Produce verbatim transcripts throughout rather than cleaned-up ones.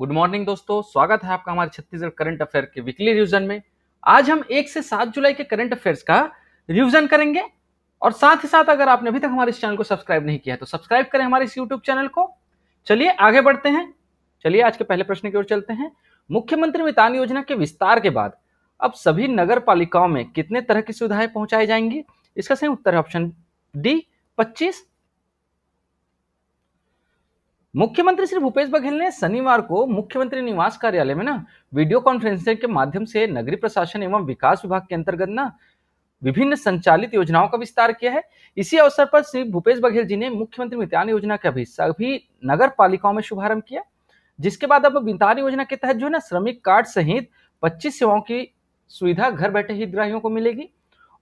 Good morning दोस्तों, स्वागत है आपका हमारे छत्तीसगढ़ करंट अफेयर के वीकली रिवीजन में। आज हम एक से सात जुलाई के करंट अफेयर्स का रिवीजन करेंगे और साथ ही साथ अगर आपने अभी तक हमारे इस चैनल को सब्सक्राइब नहीं किया है तो सब्सक्राइब करें हमारे इस यूट्यूब चैनल को। चलिए आगे बढ़ते हैं। चलिए आज के पहले प्रश्न की ओर चलते हैं। मुख्यमंत्री मितान योजना के विस्तार के बाद अब सभी नगर पालिकाओं में कितने तरह की सुविधाएं पहुंचाई जाएंगी? इसका सही उत्तर है ऑप्शन डी पच्चीस। मुख्यमंत्री श्री भूपेश बघेल ने शनिवार को मुख्यमंत्री निवास कार्यालय में ना वीडियो कॉन्फ्रेंसिंग के माध्यम से नगरीय प्रशासन एवं विकास विभाग के अंतर्गत ना विभिन्न संचालित योजनाओं का विस्तार किया है। इसी अवसर पर श्री भूपेश बघेल जी ने मुख्यमंत्री मितान योजना का भी सभी नगर पालिकाओं में शुभारंभ किया, जिसके बाद अब मितान योजना के तहत जो है ना श्रमिक कार्ड सहित पच्चीस सेवाओं की सुविधा घर बैठे हितग्राहियों को मिलेगी।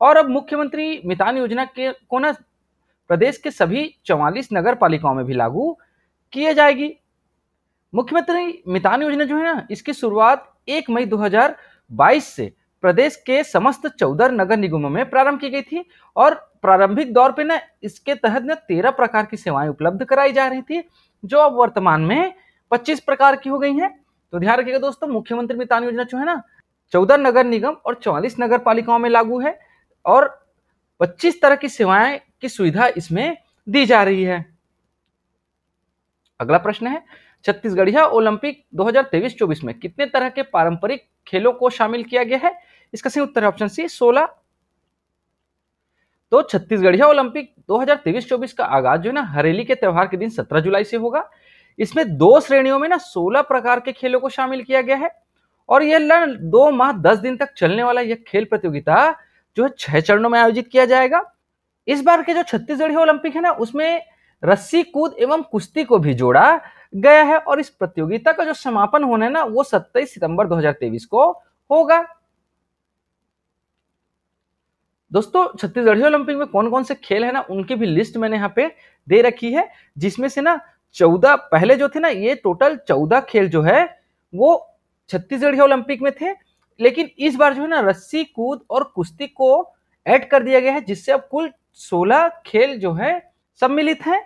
और अब मुख्यमंत्री मितान योजना के को ना प्रदेश के सभी चौवालीस नगर पालिकाओं में भी लागू किया जाएगी। मुख्यमंत्री मितान योजना जो है ना इसकी शुरुआत एक मई दो हज़ार बाईस से प्रदेश के समस्त चौदह नगर निगमों में प्रारंभ की गई थी और प्रारंभिक दौर पे ना इसके तहत ना तेरह प्रकार की सेवाएं उपलब्ध कराई जा रही थी, जो अब वर्तमान में पच्चीस प्रकार की हो गई हैं। तो ध्यान रखिएगा दोस्तों, मुख्यमंत्री मितान योजना जो है ना चौदह नगर निगम और चौवालीस नगर पालिकाओं में लागू है और पच्चीस तरह की सेवाएं की सुविधा इसमें दी जा रही है। अगला प्रश्न है, छत्तीसगढ़िया ओलंपिक दो हज़ार तेईस चौबीस में कितने तरह के पारंपरिक खेलों को शामिल किया गया है? इसका सही उत्तर है ऑप्शन सी सोलह। तो छत्तीसगढ़िया ओलंपिक दो हज़ार तेईस चौबीस का आगाज जो है ना हरेली के त्यौहार के दिन सत्रह जुलाई से होगा। इसमें दो श्रेणियों में ना सोलह प्रकार के खेलों को शामिल किया गया है और यह दो माह दस दिन तक चलने वाला यह खेल प्रतियोगिता जो है छह चरणों में आयोजित किया जाएगा। इस बार के जो छत्तीसगढ़िया ओलंपिक है ना उसमें रस्सी कूद एवं कुश्ती को भी जोड़ा गया है और इस प्रतियोगिता का जो समापन होना है ना वो सत्ताईस सितंबर दो हज़ार तेईस को होगा। दोस्तों छत्तीसगढ़ ओलंपिक में कौन कौन से खेल है ना उनकी भी लिस्ट मैंने यहाँ पे दे रखी है, जिसमें से ना चौदह पहले जो थे ना ये टोटल चौदह खेल जो है वो छत्तीसगढ़ ओलंपिक में थे, लेकिन इस बार जो है ना रस्सी कूद और कुश्ती को ऐड कर दिया गया है, जिससे अब कुल सोलह खेल जो है सम्मिलित है।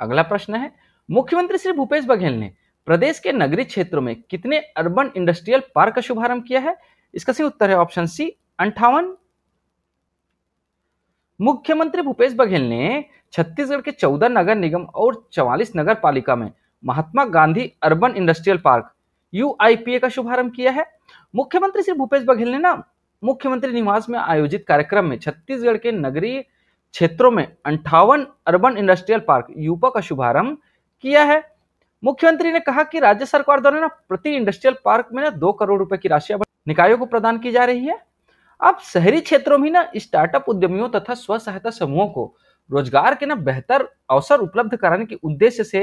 अगला प्रश्न है, मुख्यमंत्री श्री भूपेश बघेल ने प्रदेश के नगरीय क्षेत्रों में कितने अर्बन इंडस्ट्रियल पार्क का शुभारंभ किया है? इसका सही उत्तर है ऑप्शन सी अंठावन। मुख्यमंत्री भूपेश बघेल ने छत्तीसगढ़ के चौदह नगर निगम और चौवालीस नगर पालिका में Mahatma Gandhi urban industrial park U I P A का शुभारंभ किया है। मुख्यमंत्री श्री भूपेश बघेल ने ना मुख्यमंत्री निवास में आयोजित कार्यक्रम में छत्तीसगढ़ के नगरीय क्षेत्रों में अंठावन अर्बन इंडस्ट्रियल पार्क यूपा का शुभारंभ किया है। मुख्यमंत्री ने कहा कि राज्य सरकार द्वारा ना प्रति इंडस्ट्रियल पार्क में ना दो करोड़ रुपए की राशि निकायों को प्रदान की जा रही है। अब शहरी क्षेत्रों में ना स्टार्टअप उद्यमियों तथा स्व सहायता समूहों को रोजगार के ना बेहतर अवसर उपलब्ध कराने के उद्देश्य से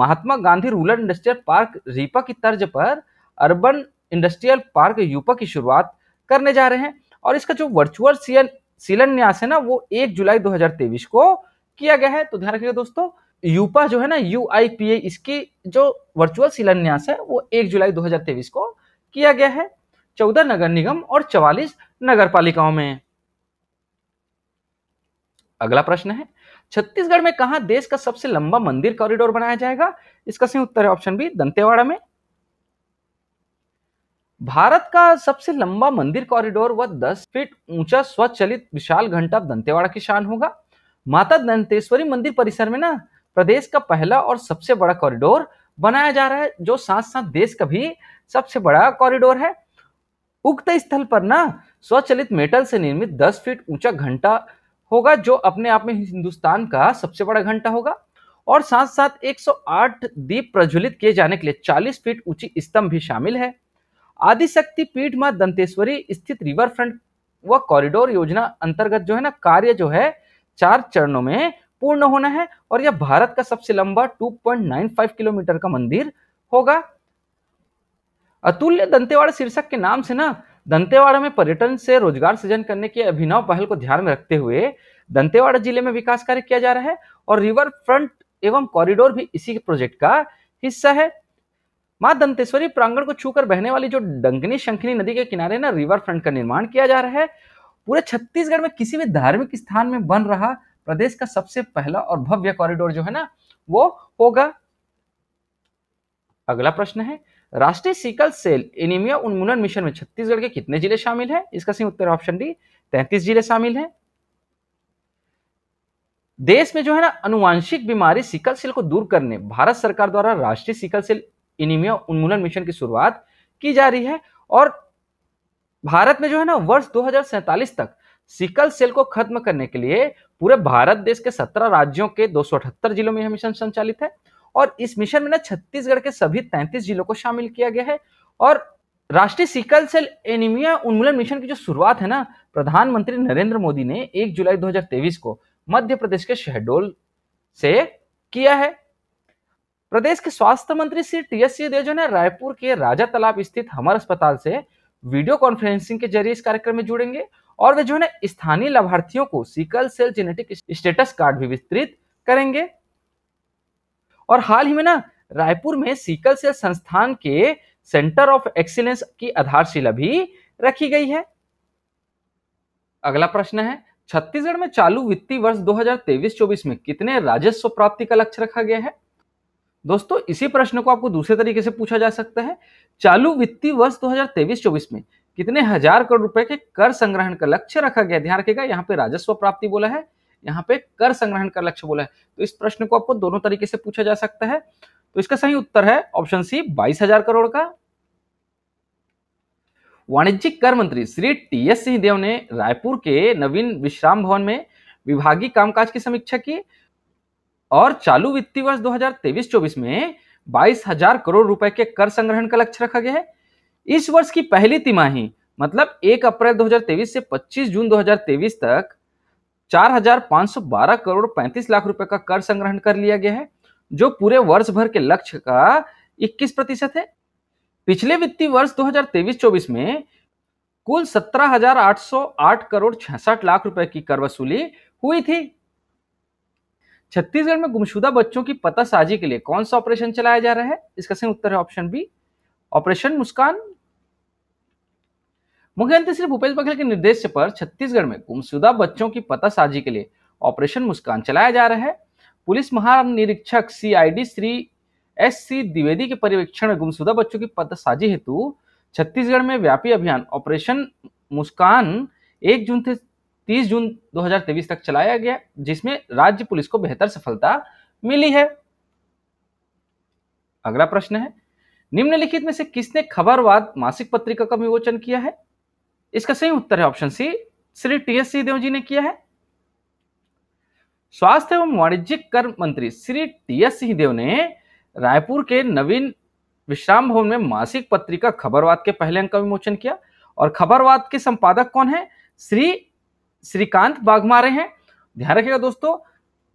Mahatma Gandhi rural industrial park RIPA की तर्ज पर अर्बन इंडस्ट्रियल पार्क यूपा की शुरुआत करने जा रहे हैं और इसका जो वर्चुअल सीएन शिलान्यास है ना वो एक जुलाई दो हज़ार तेईस को किया गया है। तो ध्यान रखिएगा दोस्तों, यूपा जो है ना यू आई पी ए इसकी जो वर्चुअल शिलान्यास है वो एक जुलाई दो हज़ार तेईस को किया गया है चौदह नगर निगम और चौवालीस नगर पालिकाओं में। अगला प्रश्न है, छत्तीसगढ़ में कहां देश का सबसे लंबा मंदिर कॉरिडोर बनाया जाएगा? इसका सही उत्तर है ऑप्शन बी दंतेवाड़ा में। भारत का सबसे लंबा मंदिर कॉरिडोर व दस फीट ऊंचा स्वचलित विशाल घंटा दंतेवाड़ा की शान होगा। माता दंतेश्वरी मंदिर परिसर में ना प्रदेश का पहला और सबसे बड़ा कॉरिडोर बनाया जा रहा है, जो साथ साथ देश का भी सबसे बड़ा कॉरिडोर है। उक्त स्थल पर ना स्वचलित मेटल से निर्मित दस फीट ऊंचा घंटा होगा, जो अपने आप में हिंदुस्तान का सबसे बड़ा घंटा होगा और साथ साथ एक सौ आठ दीप प्रज्वलित किए जाने के लिए चालीस फीट ऊंची स्तंभ भी शामिल है। आदिशक्ति पीठ मां दंतेश्वरी स्थित रिवर फ्रंट व कॉरिडोर योजना अंतर्गत जो है ना कार्य जो है चार चरणों में पूर्ण होना है और यह भारत का सबसे लंबा दो पॉइंट नौ पाँच किलोमीटर का मंदिर होगा। अतुल्य दंतेवाड़ा शीर्षक के नाम से ना दंतेवाड़ा में पर्यटन से रोजगार सृजन करने की अभिनव पहल को ध्यान में रखते हुए दंतेवाड़ा जिले में विकास कार्य किया जा रहा है और रिवर फ्रंट एवं कॉरिडोर भी इसी प्रोजेक्ट का हिस्सा है। मां दंतेश्वरी प्रांगण को छूकर बहने वाली जो डंकनी शंखनी नदी के किनारे ना रिवर फ्रंट का निर्माण किया जा रहा है। पूरे छत्तीसगढ़ में किसी भी धार्मिक स्थान में बन रहा प्रदेश का सबसे पहला और भव्य कॉरिडोर जो है ना वो होगा। अगला प्रश्न है, राष्ट्रीय सिकल सेल एनीमिया उन्मूलन मिशन में छत्तीसगढ़ के कितने जिले शामिल हैं? इसका सही उत्तर ऑप्शन डी तैंतीस जिले शामिल हैं। देश में जो है ना अनुवांशिक बीमारी सिकल सेल को दूर करने भारत सरकार द्वारा राष्ट्रीय सिकल सेल एनीमिया उन्मूलन मिशन की शुरुआत की जा रही है और भारत में जो है ना वर्ष दो हजार सैंतालीस तक सिकल सेल को खत्म करने के लिए पूरे भारत देश के सत्रह राज्यों के दो सौ अठहत्तर जिलों में यह मिशन संचालित है और इस मिशन में ना छत्तीसगढ़ के सभी तैंतीस जिलों को शामिल किया गया है। और राष्ट्रीय सिकल सेल एनीमिया उन्मूलन मिशन की जो शुरुआत है ना प्रधानमंत्री नरेंद्र मोदी ने एक जुलाई दो हजार तेईस को मध्य प्रदेश के शहडोल से किया है। प्रदेश के स्वास्थ्य मंत्री श्री टी एस सिंहदेव जो है रायपुर के राजा तालाब स्थित हमर अस्पताल से वीडियो कॉन्फ्रेंसिंग के जरिए इस कार्यक्रम में जुड़ेंगे और वे जो है ना स्थानीय लाभार्थियों को sickle cell genetic status card भी वितरित करेंगे। और हाल ही में ना रायपुर में सिकल सेल संस्थान के सेंटर ऑफ एक्सीलेंस की आधारशिला भी रखी गई है। अगला प्रश्न है, छत्तीसगढ़ में चालू वित्तीय वर्ष दो हजार तेईस चौबीस में कितने राजस्व प्राप्ति का लक्ष्य रखा गया है? दोस्तों इसी प्रश्न को आपको दूसरे तरीके से पूछा जा सकता है, चालू वित्तीय वर्ष दो हजार तेईस चौबीस में कितने हजार करोड़ रुपए के कर संग्रहण का लक्ष्य रखा गया? ध्यान रखिएगा यहाँ पे राजस्व प्राप्ति बोला है, यहाँ पे कर संग्रहण का लक्ष्य बोला है, तो इस प्रश्न को आपको दोनों तरीके से पूछा जा सकता है। तो इसका सही उत्तर है ऑप्शन सी बाईस हजार करोड़ का। वाणिज्यिक कर मंत्री श्री टी एस सिंहदेव ने रायपुर के नवीन विश्राम भवन में विभागीय कामकाज की समीक्षा की और चालू वित्तीय वर्ष दो हजार तेईस चौबीस में बाईस हजार करोड़ रुपए के कर संग्रहण का लक्ष्य रखा गया है। इस वर्ष की पहली तिमाही मतलब एक अप्रैल दो हजार तेईस से पच्चीस जून दो हजार तेईस तक चार हजार पाँच सौ बारह करोड़ पैंतीस लाख रुपए का कर संग्रहण कर लिया गया है जो पूरे वर्ष भर के लक्ष्य का इक्कीस प्रतिशत है। पिछले वित्तीय वर्ष दो हजार तेईस चौबीस में कुल सत्रह हजार आठ सौ आठ करोड़ छियासठ लाख रुपए की कर वसूली हुई थी। छत्तीसगढ़ में गुमशुदा बच्चों की पतासाजी के लिए कौन सा ऑपरेशन चलाया जा रहा है? इसका सही उत्तर है ऑप्शन बी ऑपरेशन मुस्कान। मुख्यमंत्री श्री भूपेश बघेल के निर्देश पर छत्तीसगढ़ में गुमशुदा बच्चों की पतासाजी के लिए ऑपरेशन मुस्कान चलाया जा रहा है। पुलिस महानिरीक्षक CID Shri S C Dwivedi के पर्यवेक्षण में गुमशुदा बच्चों की पतासाजी हेतु छत्तीसगढ़ में व्यापी अभियान ऑपरेशन मुस्कान एक जून से तीस जून दो हजार तेईस तक चलाया गया जिसमें राज्य पुलिस को बेहतर सफलता मिली है। अगला प्रश्न है, निम्नलिखित में से किसने खबरवाद मासिक पत्रिका का विमोचन किया है? इसका सही उत्तर है option C Shri T S Singhdeo ji ने किया है। स्वास्थ्य एवं वाणिज्यिक कर मंत्री श्री टी एस सिंहदेव ने रायपुर के नवीन विश्राम भवन में मासिक पत्रिका खबरवाद के पहले अंक का विमोचन किया और खबरवाद के संपादक कौन है? श्री श्रीकांत बाघमारे हैं। ध्यान रखिएगा दोस्तों,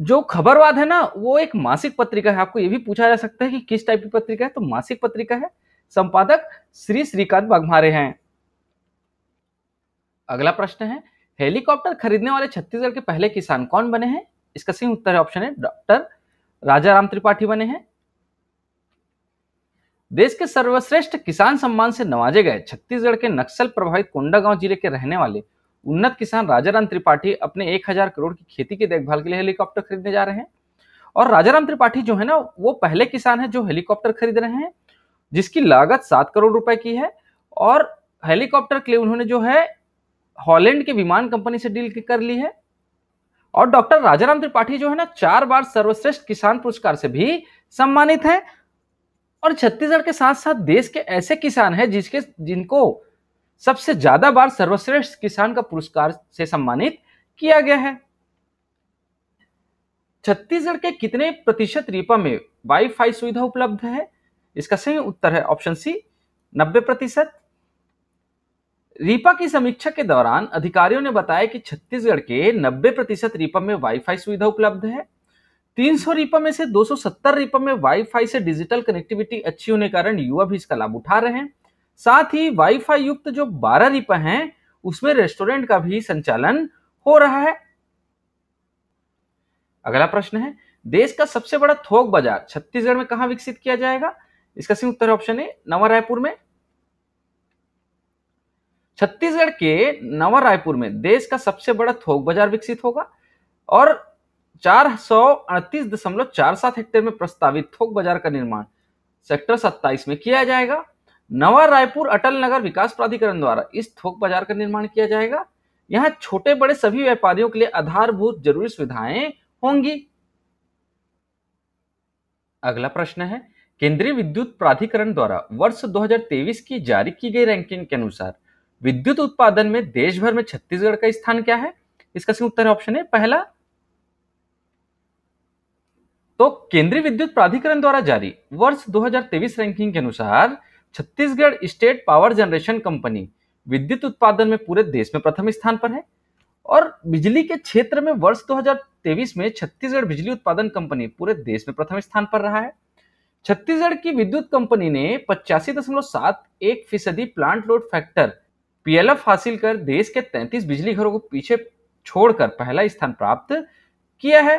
जो खबरवाद है ना वो एक मासिक पत्रिका है, आपको ये भी पूछा जा सकता है कि किस टाइप की पत्रिका है, तो मासिक पत्रिका है, संपादक श्री श्रीकांत बाघमारे हैं। अगला प्रश्न है, हेलीकॉप्टर खरीदने वाले छत्तीसगढ़ के पहले किसान कौन बने हैं? इसका सही उत्तर ऑप्शन है डॉक्टर राजाराम त्रिपाठी बने हैं। देश के सर्वश्रेष्ठ किसान सम्मान से नवाजे गए छत्तीसगढ़ के नक्सल प्रभावित कोंडागांव जिले के रहने वाले उन्नत किसान राजाराम त्रिपाठी अपने एक हजार करोड़ की खेती की देखभाल के लिए हेलीकॉप्टर खरीदने जा रहे हैं। और राजाराम त्रिपाठी जो है ना वो पहले किसान है जो हेलीकॉप्टर खरीद रहे हैं जिसकी लागत सात करोड़ रुपए की है और हेलीकॉप्टर के लिए उन्होंने जो है हॉलैंड के विमान कंपनी से डील कर ली है। और डॉक्टर राजाराम त्रिपाठी जो है ना चार बार सर्वश्रेष्ठ किसान पुरस्कार से भी सम्मानित है और छत्तीसगढ़ के साथ साथ देश के ऐसे किसान हैं जिसके जिनको सबसे ज्यादा बार सर्वश्रेष्ठ किसान का पुरस्कार से सम्मानित किया गया है। छत्तीसगढ़ के कितने प्रतिशत रीपा में वाईफाई सुविधा उपलब्ध है? इसका सही उत्तर है ऑप्शन सी नब्बे प्रतिशत। रीपा की समीक्षा के दौरान अधिकारियों ने बताया कि छत्तीसगढ़ के नब्बे प्रतिशत रीपा में वाईफाई सुविधा उपलब्ध है। तीन सौ रीपा में से दो सौ सत्तर रीपा में वाईफाई से डिजिटल कनेक्टिविटी अच्छी होने के कारण युवा भी इसका लाभ उठा रहे हैं। साथ ही वाईफाई युक्त जो बारह रीपा हैं उसमें रेस्टोरेंट का भी संचालन हो रहा है। अगला प्रश्न है, देश का सबसे बड़ा थोक बाजार छत्तीसगढ़ में कहां विकसित किया जाएगा? इसका सही उत्तर ऑप्शन है नवा रायपुर में। छत्तीसगढ़ के नवा रायपुर में देश का सबसे बड़ा थोक बाजार विकसित होगा और चार सौ अड़तीस दशमलव चार सात हेक्टेयर में प्रस्तावित थोक बाजार का निर्माण सेक्टर सत्ताईस में किया जाएगा। नवा रायपुर अटल नगर विकास प्राधिकरण द्वारा इस थोक बाजार का निर्माण किया जाएगा। यहाँ छोटे बड़े सभी व्यापारियों के लिए आधारभूत जरूरी सुविधाएं होंगी। अगला प्रश्न है, केंद्रीय विद्युत प्राधिकरण द्वारा वर्ष दो हज़ार तेईस की जारी की गई रैंकिंग के अनुसार विद्युत उत्पादन में देश भर में छत्तीसगढ़ का स्थान क्या है? इसका सही उत्तर ऑप्शन है पहला। तो केंद्रीय विद्युत प्राधिकरण द्वारा जारी वर्ष दो हज़ार तेईस रैंकिंग के अनुसार Chhattisgarh state power generation company विद्युत उत्पादन में पूरे देश में प्रथम स्थान पर है। और बिजली के क्षेत्र में वर्ष दो हज़ार तेईस में छत्तीसगढ़ बिजली उत्पादन कंपनी पूरे देश में प्रथम स्थान पर रहा है। छत्तीसगढ़ की विद्युत कंपनी ने पचासी दशमलव सात एक फीसदी प्लांट लोड फैक्टर पीएलएफ हासिल कर देश के तैंतीस बिजली घरों को पीछे छोड़कर पहला स्थान प्राप्त किया है।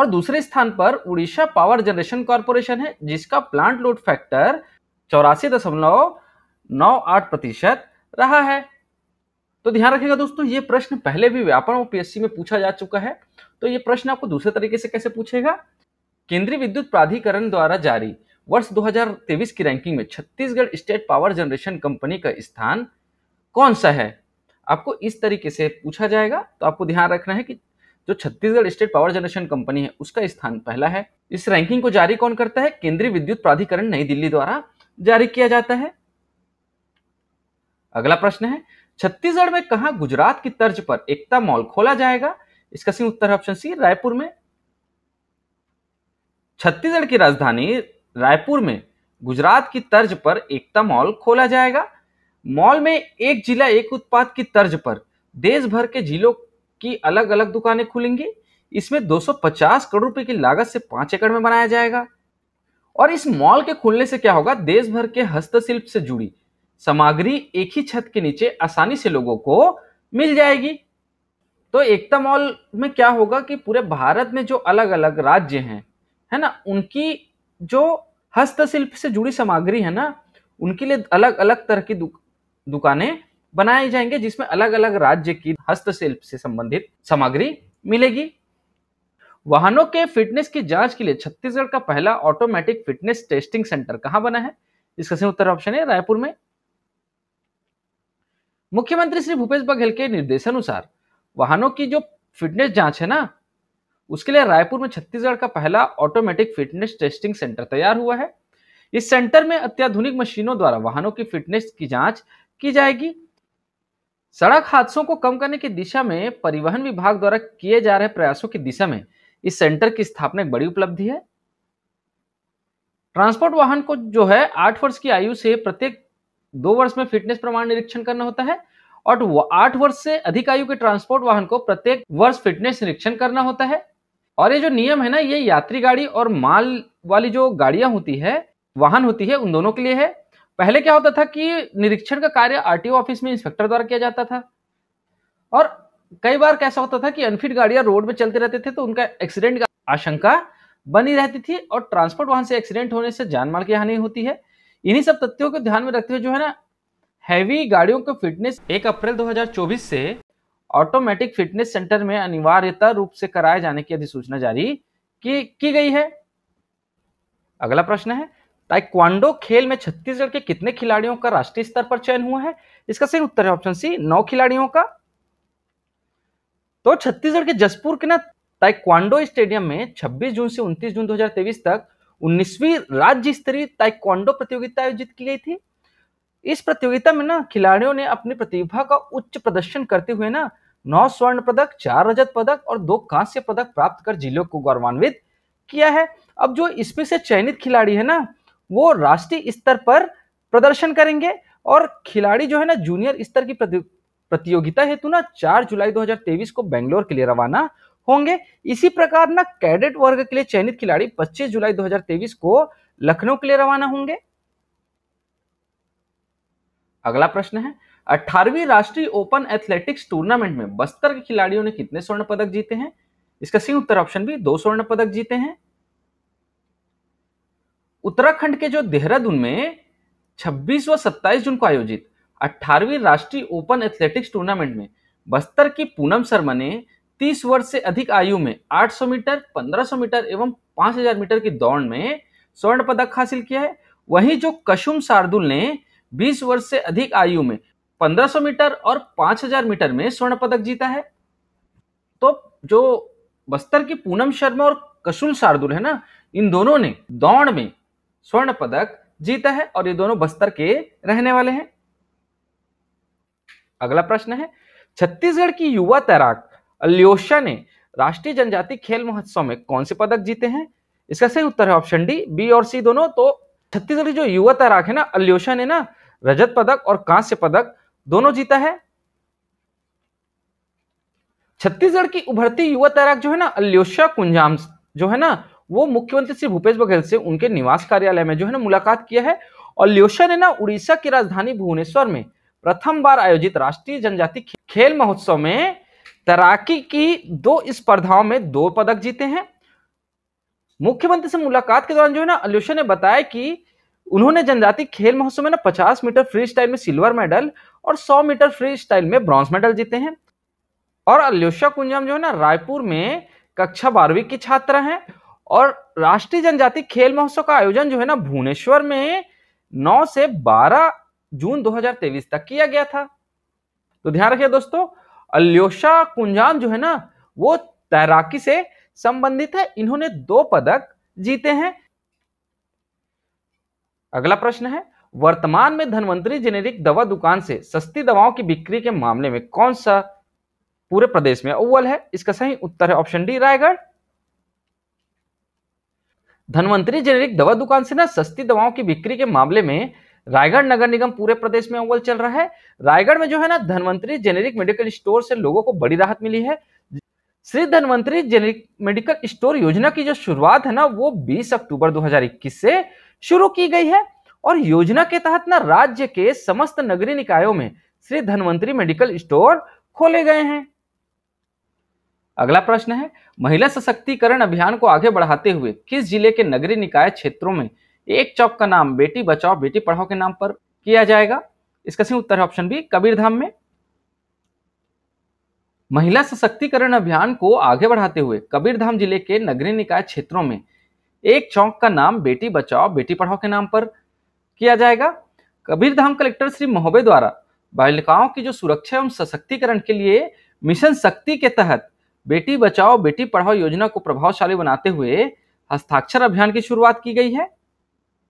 और दूसरे स्थान पर उड़ीसा पावर जनरेशन कॉरपोरेशन है, जिसका प्लांट लोड फैक्टर चौरासी दशमलव नौ आठ प्रतिशत रहा है। तो ध्यान रखिएगा दोस्तों, ये प्रश्न पहले भी व्यापम और पीएससी में पूछा जा चुका है। तो ये प्रश्न आपको दूसरे तरीके से कैसे पूछेगा? केंद्रीय विद्युत प्राधिकरण द्वारा जारी वर्ष दो हज़ार तेईस की रैंकिंग में Chhattisgarh state power generation company का स्थान कौन सा है, आपको इस तरीके से पूछा जाएगा। तो आपको ध्यान रखना है कि जो Chhattisgarh state power generation company है उसका स्थान पहला है। इस रैंकिंग को जारी कौन करता है? केंद्रीय विद्युत प्राधिकरण नई दिल्ली द्वारा जारी किया जाता है। अगला प्रश्न है, छत्तीसगढ़ में कहां गुजरात की तर्ज पर एकता मॉल खोला जाएगा? इसका सही उत्तर ऑप्शन सी, रायपुर में। छत्तीसगढ़ की राजधानी रायपुर में गुजरात की तर्ज पर एकता मॉल खोला जाएगा। मॉल में एक जिला एक उत्पाद की तर्ज पर देश भर के जिलों की अलग अलग दुकानें खुलेंगी। इसमें दो सौ पचास करोड़ रुपए की लागत से पांच एकड़ में बनाया जाएगा। और इस मॉल के खुलने से क्या होगा? देश भर के हस्तशिल्प से जुड़ी सामग्री एक ही छत के नीचे आसानी से लोगों को मिल जाएगी। तो एकता मॉल में क्या होगा कि पूरे भारत में जो अलग अलग राज्य हैं, है ना, उनकी जो हस्तशिल्प से जुड़ी सामग्री है ना, उनके लिए अलग अलग तरह की दुक, दुकानें बनाई जाएंगे, जिसमें अलग अलग राज्य की हस्तशिल्प से संबंधित सामग्री मिलेगी। वाहनों के फिटनेस की जांच के लिए छत्तीसगढ़ का पहला ऑटोमेटिक फिटनेस टेस्टिंग सेंटर कहां बना है? इसका सही उत्तर ऑप्शन है रायपुर में। मुख्यमंत्री श्री भूपेश बघेल के निर्देशानुसार वाहनों की जो फिटनेस जांच है ना, उसके लिए रायपुर में छत्तीसगढ़ का पहला ऑटोमेटिक फिटनेस टेस्टिंग सेंटर तैयार हुआ है। इस सेंटर में अत्याधुनिक मशीनों द्वारा वाहनों की फिटनेस की जांच की जाएगी। सड़क हादसों को कम करने की दिशा में परिवहन विभाग द्वारा किए जा रहे प्रयासों की दिशा में इस सेंटर की स्थापना एक बड़ी उपलब्धि है। ट्रांसपोर्ट वाहन को जो है आठ वर्ष की आयु से प्रत्येक दो वर्ष में फिटनेस प्रमाण निरीक्षण करना होता है, और आठ वर्ष से अधिक आयु के ट्रांसपोर्ट वाहन को प्रत्येक वर्ष फिटनेस निरीक्षण करना होता है। और ये जो नियम है ना, ये यात्री गाड़ी और माल वाली जो गाड़ियां होती है, वाहन होती है, उन दोनों के लिए है। पहले क्या होता था कि निरीक्षण का कार्य आरटीओ ऑफिस में इंस्पेक्टर द्वारा किया जाता था, और कई बार कैसा होता था कि अनफिट गाड़ियां रोड में चलते रहते थे, तो उनका एक्सीडेंट की आशंका बनी रहती थी, और ट्रांसपोर्ट वाहन से एक्सीडेंट होने से जान माल की हानि होती है। इन्हीं सब तथ्यों को ध्यान में रखते हुए जो है ना, हैवी गाड़ियों का फिटनेस एक अप्रैल दो हज़ार चौबीस से ऑटोमेटिक फिटनेस सेंटर में अनिवार्यता रूप से कराए जाने की अधिसूचना जारी की, की गई है। अगला प्रश्न है, ताइक्वांडो खेल में छत्तीसगढ़ के कितने खिलाड़ियों का राष्ट्रीय स्तर पर चयन हुआ है? इसका सही उत्तर है ऑप्शन सी, नौ खिलाड़ियों का। तो छत्तीसगढ़ के जसपुर के ना ताइक्वांडो स्टेडियम में छब्बीस जून से उनतीस जून दो हज़ार तेईस तक उन्नीसवीं राज्य स्तरीय ताइक्वांडो प्रतियोगिता आयोजित की गई थी। इस प्रतियोगिता में ना खिलाड़ियों ने अपनी प्रतिभा का उच्च प्रदर्शन करते हुए ना नौ स्वर्ण पदक, चार रजत पदक और दो कांस्य पदक प्राप्त कर जिलों को गौरवान्वित किया है। अब जो इसमें से चयनित खिलाड़ी है ना, वो राष्ट्रीय स्तर पर प्रदर्शन करेंगे। और खिलाड़ी जो है ना जूनियर स्तर की प्रतियोगिता हेतु ना चार जुलाई दो हज़ार तेईस को बेंगलोर के लिए रवाना होंगे। इसी प्रकार ना कैडेट वर्ग के लिए चयनित खिलाड़ी पच्चीस जुलाई दो हज़ार तेईस को लखनऊ के लिए रवाना होंगे। अगला प्रश्न है, अठारहवीं राष्ट्रीय ओपन एथलेटिक्स टूर्नामेंट में बस्तर के खिलाड़ियों ने कितने स्वर्ण पदक जीते हैं? इसका सही उत्तर ऑप्शन बी, दो स्वर्ण पदक जीते हैं। उत्तराखंड के जो देहरादून में छब्बीस व सत्ताईस जून को आयोजित अठारहवीं राष्ट्रीय ओपन एथलेटिक्स टूर्नामेंट में बस्तर की पूनम शर्मा ने तीस वर्ष से अधिक आयु में आठ सौ मीटर, पंद्रह सौ मीटर एवं पाँच हज़ार मीटर की दौड़ में स्वर्ण पदक हासिल किया है। वहीं जो कसुम शार्दुल ने बीस वर्ष से अधिक आयु में पंद्रह सौ मीटर और पाँच हज़ार मीटर में स्वर्ण पदक जीता है। तो जो बस्तर की पूनम शर्मा और कसुम शार्दुल है ना, इन दोनों ने दौड़ में स्वर्ण पदक जीता है और ये दोनों बस्तर के रहने वाले हैं। अगला प्रश्न है, छत्तीसगढ़ की युवा तैराक अल्योषा ने राष्ट्रीय जनजातीय खेल महोत्सव में कौन से पदक जीते हैं? इसका सही उत्तर है ऑप्शन डी, बी और सी दोनों। तो छत्तीसगढ़ की जो युवा तैराक है ना अल्योषा ने ना रजत पदक और कांस्य पदक दोनों जीता है। छत्तीसगढ़ की उभरती युवा तैराक जो है ना अल्योषा कुंजाम जो है ना, वो मुख्यमंत्री श्री भूपेश बघेल से उनके निवास कार्यालय में जो है ना मुलाकात किया है। अल्योषा ने ना उड़ीसा की राजधानी भुवनेश्वर में प्रथम बार आयोजित राष्ट्रीय जनजातीय खेल महोत्सव में तैराकी की दो स्पर्धाओं में दो पदक जीते हैं। मुख्यमंत्री से मुलाकात के दौरान जो है ना अल्योषा ने बताया कि उन्होंने जनजातीय खेल महोत्सव में ना पचास मीटर फ्री स्टाइल में सिल्वर मेडल और सौ मीटर फ्री स्टाइल में ब्रॉन्ज मेडल जीते हैं। और अल्योषा कुंजाम जो है ना रायपुर में कक्षा बारहवीं की छात्रा हैं और राष्ट्रीय जनजातीय खेल महोत्सव का आयोजन जो है ना भुवनेश्वर में नौ से बारह जून दो हज़ार तेईस तक किया गया था। तो ध्यान रखिए दोस्तों, अल्योषा कुंजाम जो है ना वो तैराकी से संबंधित है, इन्होंने दो पदक जीते हैं। अगला प्रश्न है, वर्तमान में धनवंतरी जेनेरिक दवा दुकान से सस्ती दवाओं की बिक्री के मामले में कौन सा पूरे प्रदेश में अव्वल है? इसका सही उत्तर है option D, Raigarh. Dhanvantari generic दवा दुकान से ना सस्ती दवाओं की बिक्री के मामले में रायगढ़ नगर निगम पूरे प्रदेश में अव्वल चल रहा है। रायगढ़ में जो है ना धनवंतरी जेनेरिक मेडिकल स्टोर से लोगों को बड़ी राहत मिली है। Shri Dhanvantari generic medical store योजना की जो शुरुआत है ना वो बीस अक्टूबर दो हजार इक्कीस से शुरू की गई है और योजना के तहत ना राज्य के समस्त नगरीय निकायों में श्री धनवंतरी मेडिकल स्टोर खोले गए हैं। अगला प्रश्न है, महिला सशक्तिकरण अभियान को आगे बढ़ाते हुए किस जिले के नगरीय निकाय क्षेत्रों में एक चौक का नाम बेटी बचाओ बेटी पढ़ाओ के नाम पर किया जाएगा? इसका सही उत्तर है ऑप्शन बी, कबीरधाम में। महिला सशक्तिकरण अभियान को आगे बढ़ाते हुए कबीरधाम जिले के नगरीय निकाय क्षेत्रों में एक चौक का नाम बेटी बचाओ बेटी पढ़ाओ के नाम पर किया जाएगा। कबीरधाम कलेक्टर श्री महोबे द्वारा बालिकाओं की जो सुरक्षा एवं सशक्तिकरण के लिए मिशन शक्ति के तहत बेटी बचाओ बेटी पढ़ाओ योजना को प्रभावशाली बनाते हुए हस्ताक्षर अभियान की शुरुआत की गई है।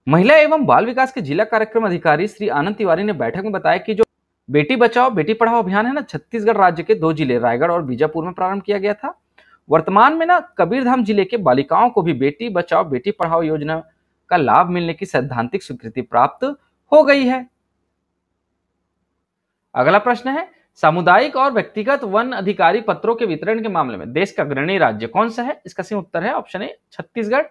महिला एवं बाल विकास के जिला कार्यक्रम अधिकारी श्री आनंद तिवारी ने बैठक में बताया कि जो बेटी बचाओ बेटी पढ़ाओ अभियान है ना छत्तीसगढ़ राज्य के दो जिले रायगढ़ और बीजापुर में प्रारंभ किया गया था। वर्तमान में ना कबीरधाम जिले के बालिकाओं को भी बेटी बचाओ बेटी पढ़ाओ योजना का लाभ मिलने की सैद्धांतिक स्वीकृति प्राप्त हो गई है। अगला प्रश्न है, सामुदायिक और व्यक्तिगत वन अधिकारी पत्रों के वितरण के मामले में देश का अग्रणी राज्य कौन सा है? इसका सही उत्तर है ऑप्शन ए, छत्तीसगढ़।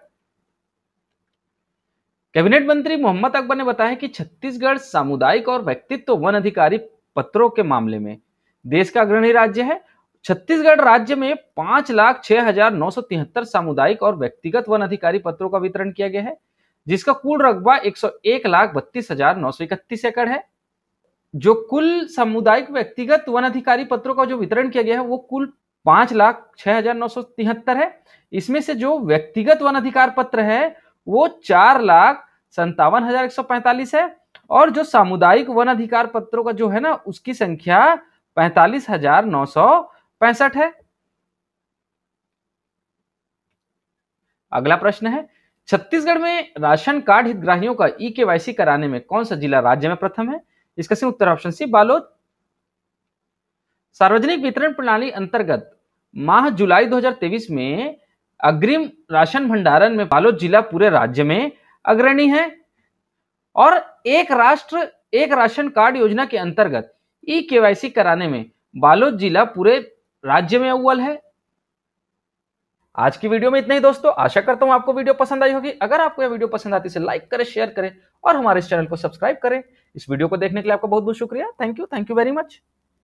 कैबिनेट मंत्री मोहम्मद अकबर ने बताया कि छत्तीसगढ़ सामुदायिक और व्यक्तित्व वन अधिकारी पत्रों के मामले में देश का अग्रणी राज्य है। छत्तीसगढ़ राज्य में पांच लाख छह हजार नौ सौ तिहत्तर सामुदायिक और व्यक्तिगत वन अधिकारी पत्रों का वितरण किया गया है, जिसका कुल रकबा एक सौ एक लाख बत्तीस हजार नौ सौ इकतीस एकड़ है। जो कुल सामुदायिक व्यक्तिगत वन अधिकारी पत्रों का जो वितरण किया गया है वो कुल पांच लाख छह हजार नौ सौ तिहत्तर है। इसमें से जो व्यक्तिगत वन अधिकार पत्र है वो चार लाख संतावन हजार एक सौ पैंतालीस है और जो सामुदायिक वन अधिकार पत्रों का जो है ना उसकी संख्या पैंतालीस हजार नौ सौ पैंसठ है। अगला प्रश्न है, छत्तीसगढ़ में राशन कार्ड हितग्राहियों का ई केवाईसी कराने में कौन सा जिला राज्य में प्रथम है? इसका सही उत्तर ऑप्शन सी, बालोद। सार्वजनिक वितरण प्रणाली अंतर्गत माह जुलाई दो हज़ार तेईस में अग्रिम राशन भंडारण में बालोद जिला पूरे राज्य में अग्रणी है और एक राष्ट्र एक राशन कार्ड योजना के अंतर्गत ई केवाईसी कराने में बालोद जिला पूरे राज्य में अव्वल है। आज की वीडियो में इतना ही दोस्तों, आशा करता हूं आपको वीडियो पसंद आई होगी। अगर आपको यह वीडियो पसंद आती है लाइक करें, शेयर करें और हमारे इस चैनल को सब्सक्राइब करें। इस वीडियो को देखने के लिए आपका बहुत बहुत शुक्रिया। Thank you, thank you very much.